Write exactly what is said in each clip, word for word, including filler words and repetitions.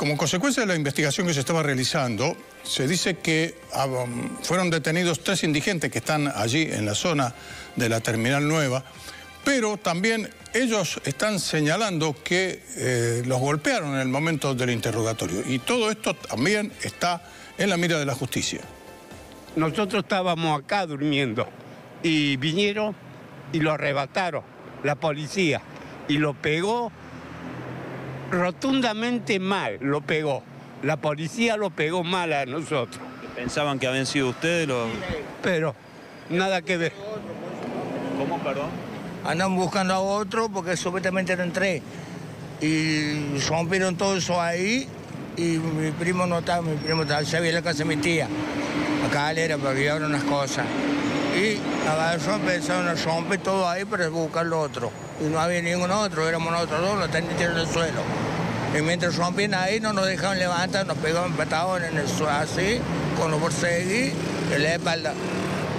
Como consecuencia de la investigación que se estaba realizando, se dice que um, fueron detenidos tres indigentes que están allí en la zona de la Terminal Nueva, pero también ellos están señalando que eh, los golpearon en el momento del interrogatorio. Y todo esto también está en la mira de la justicia. Nosotros estábamos acá durmiendo y vinieron y lo arrebataron la policía y lo pegó. Rotundamente mal, lo pegó. La policía lo pegó mal a nosotros. ¿Pensaban que habían sido ustedes los...? Pero nada que ver. ¿Cómo, perdón? Andan buscando a otro porque supuestamente eran tres. Y rompieron todo eso ahí y mi primo no estaba, mi primo estaba, se había en la casa de mi tía. Acá él era para que llevaron unas cosas. Y abajo empezaron a romper todo ahí para buscar lo otro. Y no había ningún otro, éramos nosotros dos, los tenían en el suelo. Y mientras rompían ahí, no nos dejaban levantar, nos pegaban patadones en el suelo, así, con los borseguí, en la espalda.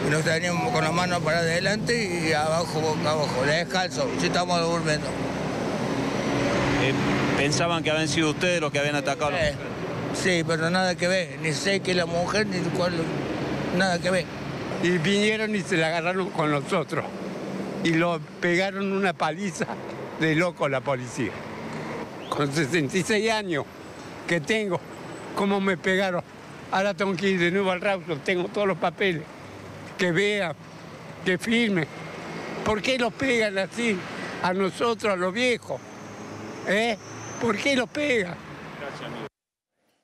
Y nos teníamos con las manos para adelante y abajo, boca abajo, descalzo, sí estábamos durmiendo. Eh, ¿Pensaban que habían sido ustedes los que habían atacado? Eh, sí, pero nada que ver, ni sé que la mujer, ni cuál, nada que ver. Y vinieron y se la agarraron con nosotros. Y lo pegaron una paliza de loco la policía. Con sesenta y seis años que tengo, ¿cómo me pegaron? Ahora tengo que ir de nuevo al Rauso, tengo todos los papeles. Que vean, que firmen. ¿Por qué los pegan así a nosotros, a los viejos? ¿Eh? ¿Por qué los pegan? Gracias, amigo.